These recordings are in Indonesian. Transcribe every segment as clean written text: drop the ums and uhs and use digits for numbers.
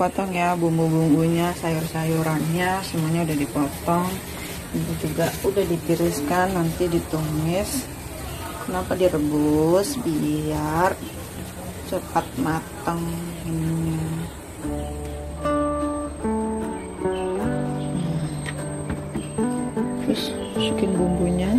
dipotong ya, bumbu-bumbunya, sayur-sayurannya semuanya udah dipotong. Ini juga udah ditiriskan, nanti ditumis. Kenapa direbus? Biar cepat matang. Terus masukin bumbunya.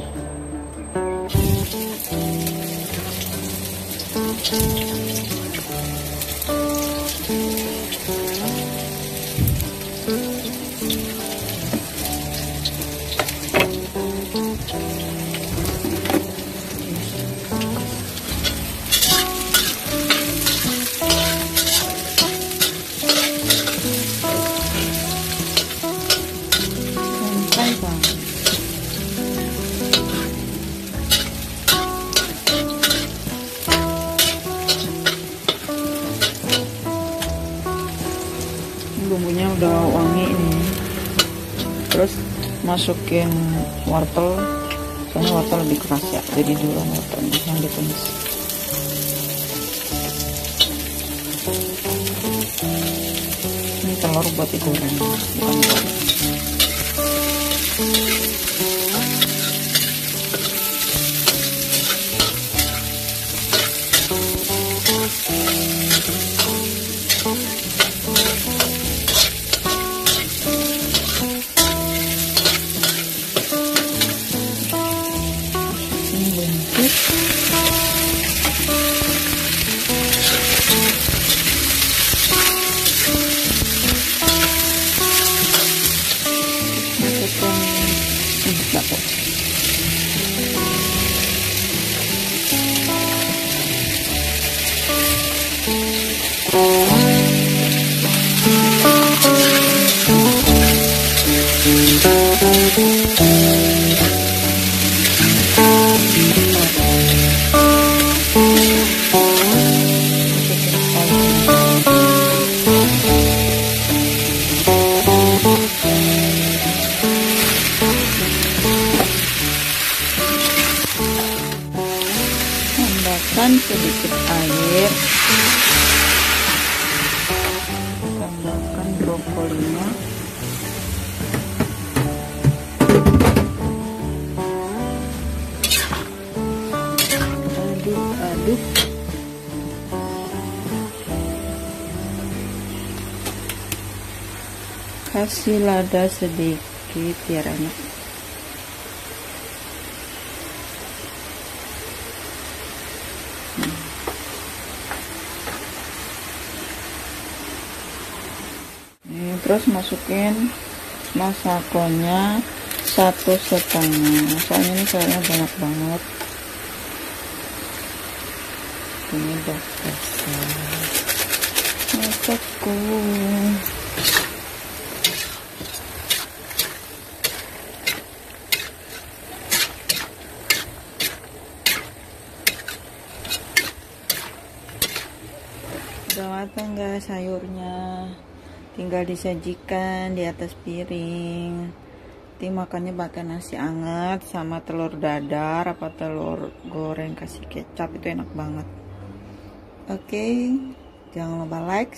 Bumbunya udah wangi ini, terus masukin wortel, soalnya wortel lebih keras ya, jadi duluan wortelnya yang ditumis. Ini telur buat digoreng, bukan goreng. Sedikit air, tambahkan brokolinya, aduk-aduk. Kasih lada sedikit biar enak. Terus masukin masakonya 1/2, soalnya ini sayurnya banyak banget. Ini udah selesai masako. Udah matang guys sayurnya, tinggal disajikan di atas piring. Nanti makannya pakai nasi anget sama telur dadar apa telur goreng kasih kecap, itu enak banget. Oke, jangan lupa like,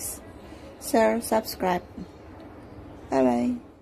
share, subscribe. Bye bye.